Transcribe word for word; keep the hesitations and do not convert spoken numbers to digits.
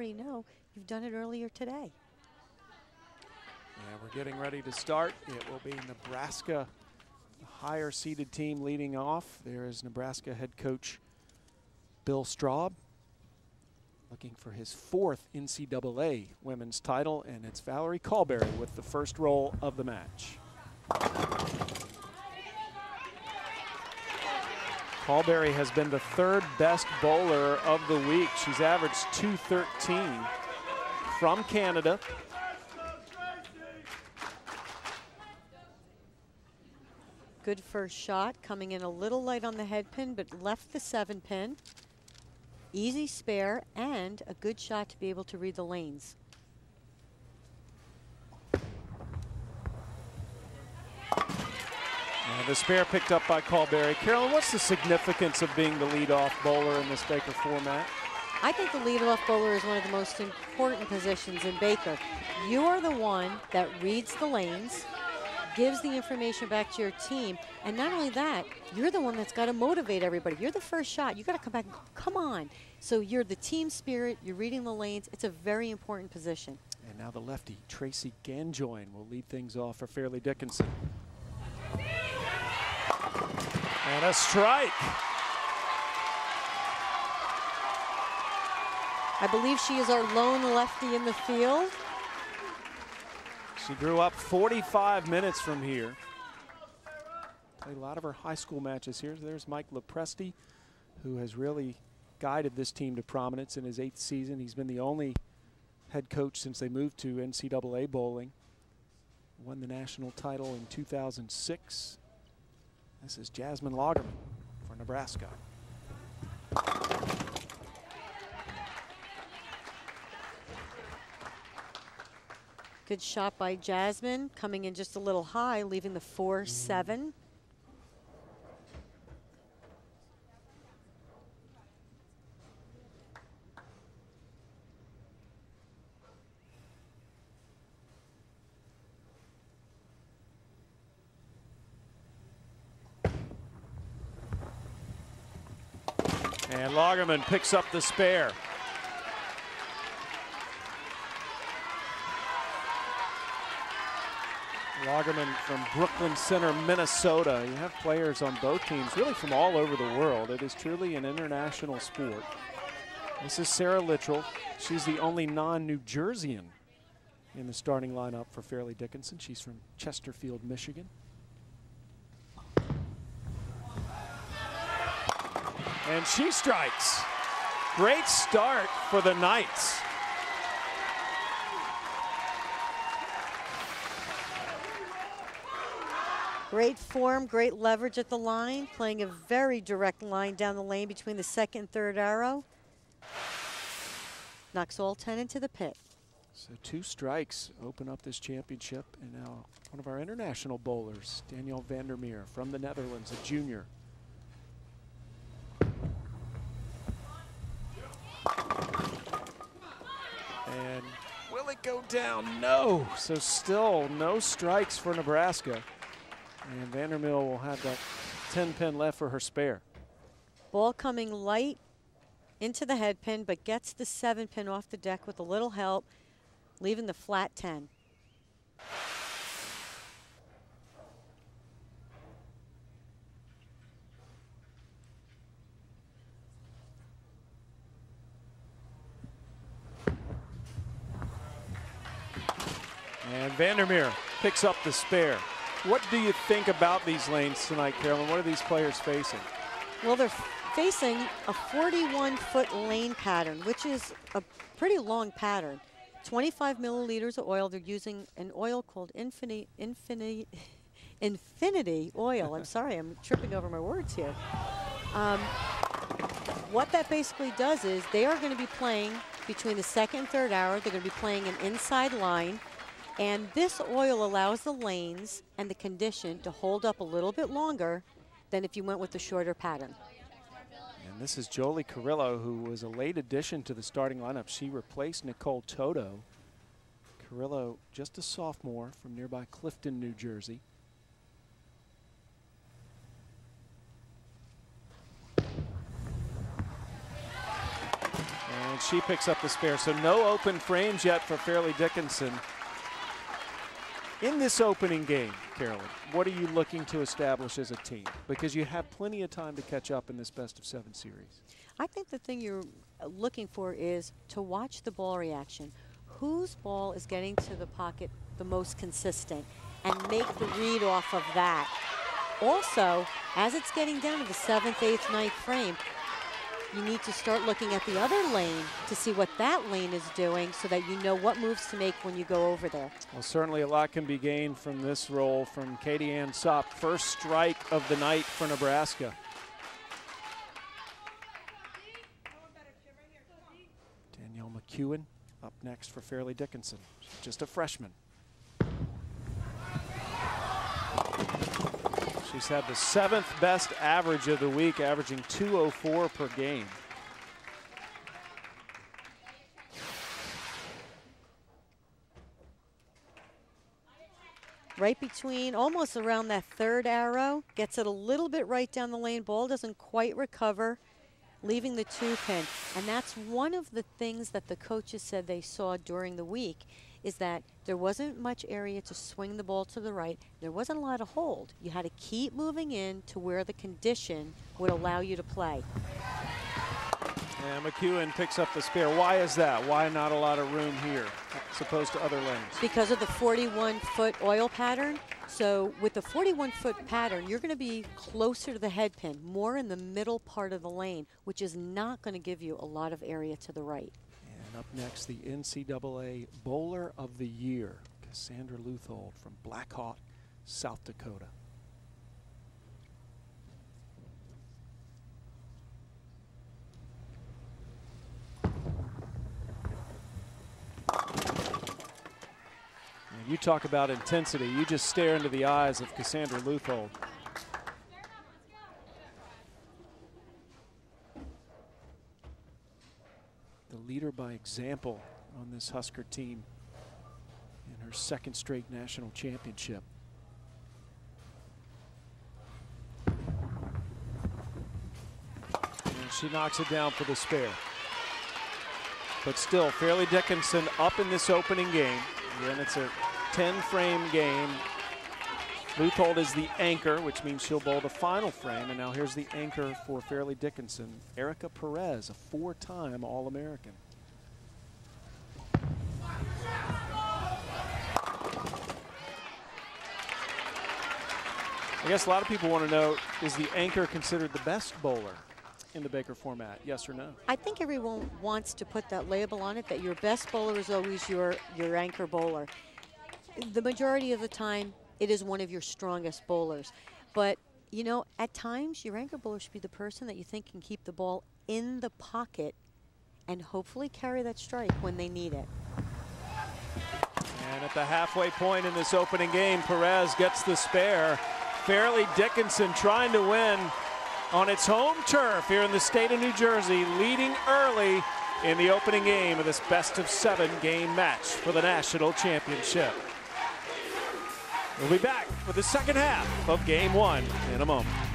already know you've done it earlier today. Yeah, we're getting ready to start. It will be Nebraska, the higher seeded team, leading off. There is Nebraska head coach Bill Straub, looking for his fourth N C double A women's title, and it's Valerie Calberry with the first roll of the match. Calberry has been the third best bowler of the week. She's averaged two thirteen from Canada. Good first shot, coming in a little light on the head pin, but left the seven pin. Easy spare and a good shot to be able to read the lanes. And the spare picked up by Calberry. Carolyn, what's the significance of being the leadoff bowler in this Baker format? I think the leadoff bowler is one of the most important positions in Baker. You are the one that reads the lanes, gives the information back to your team, and not only that, you're the one that's got to motivate everybody. You're the first shot. You got to come back and go, come on. So you're the team spirit. You're reading the lanes. It's a very important position. And now the lefty, Tracy Ganjoin, will lead things off for Fairleigh Dickinson. And a strike. I believe she is our lone lefty in the field. She grew up forty-five minutes from here. Played a lot of her high school matches here. There's Mike Lepresti, who has really guided this team to prominence in his eighth season. He's been the only head coach since they moved to N C double A bowling. Won the national title in two thousand six. This is Jasmine Laugerman for Nebraska. Good shot by Jasmine, coming in just a little high, leaving the four seven. And Laugerman picks up the spare. Laugerman from Brooklyn Center, Minnesota. You have players on both teams, really from all over the world. It is truly an international sport. This is Sarah Litteral. She's the only non-New Jerseyan in the starting lineup for Fairleigh Dickinson. She's from Chesterfield, Michigan. And she strikes. Great start for the Knights. Great form, great leverage at the line, playing a very direct line down the lane between the second and third arrow. Knocks all ten into the pit. So two strikes open up this championship, and now one of our international bowlers, Danielle Vandermeer from the Netherlands, a junior. And will it go down? No. So still no strikes for Nebraska. And Vandermill will have that ten pin left for her spare. Ball coming light into the head pin, but gets the seven pin off the deck with a little help, leaving the flat ten. And Vandermeer picks up the spare. What do you think about these lanes tonight, Carolyn? What are these players facing? Well, they're facing a forty-one foot lane pattern, which is a pretty long pattern. twenty-five milliliters of oil. They're using an oil called Infinity, Infinity, Infinity oil. I'm sorry, I'm tripping over my words here. Um, what that basically does is they are going to be playing between the second and third hour. They're going to be playing an inside line. And this oil allows the lanes and the condition to hold up a little bit longer than if you went with the shorter pattern. And this is Jolie Carrillo, who was a late addition to the starting lineup. She replaced Nicole Toto. Carrillo, just a sophomore from nearby Clifton, New Jersey. And she picks up the spare. So no open frames yet for Fairleigh Dickinson. In this opening game, Carolyn, what are you looking to establish as a team? Because you have plenty of time to catch up in this best of seven series. I think the thing you're looking for is to watch the ball reaction. Whose ball is getting to the pocket the most consistent, and make the read off of that. Also, as it's getting down to the seventh, eighth, ninth frame, you need to start looking at the other lane to see what that lane is doing so that you know what moves to make when you go over there. Well, certainly a lot can be gained from this role from Katie Ann Sopp. First strike of the night for Nebraska. Danielle McEwen up next for Fairleigh Dickinson, just a freshman. She's had the seventh best average of the week, averaging two oh four per game. Right between, almost around that third arrow, gets it a little bit right down the lane. Ball doesn't quite recover, leaving the two pin. And that's one of the things that the coaches said they saw during the week, is that there wasn't much area to swing the ball to the right. There wasn't a lot of hold. You had to keep moving in to where the condition would allow you to play. And McEwen picks up the spare. Why is that? Why not a lot of room here as opposed to other lanes? Because of the forty-one foot oil pattern. So with the forty-one foot pattern, you're going to be closer to the head pin, more in the middle part of the lane, which is not going to give you a lot of area to the right. And up next, the N C double A Bowler of the Year, Cassandra Leuthold from Blackhawk, South Dakota. And you talk about intensity. You just stare into the eyes of Cassandra Leuthold. Leader by example on this Husker team in her second straight national championship. And she knocks it down for the spare. But still, Fairleigh Dickinson up in this opening game. Again, it's a ten frame game. Leuthold is the anchor, which means she'll bowl the final frame. And now here's the anchor for Fairleigh Dickinson, Erica Perez, a four-time All-American. I guess a lot of people want to know, is the anchor considered the best bowler in the Baker format, yes or no? I think everyone wants to put that label on it, that your best bowler is always your, your anchor bowler. The majority of the time, it is one of your strongest bowlers. But, you know, at times your anchor bowler should be the person that you think can keep the ball in the pocket and hopefully carry that strike when they need it. And at the halfway point in this opening game, Perez gets the spare. Fairleigh Dickinson trying to win on its home turf here in the state of New Jersey, leading early in the opening game of this best of seven game match for the national championship. We'll be back for the second half of game one in a moment.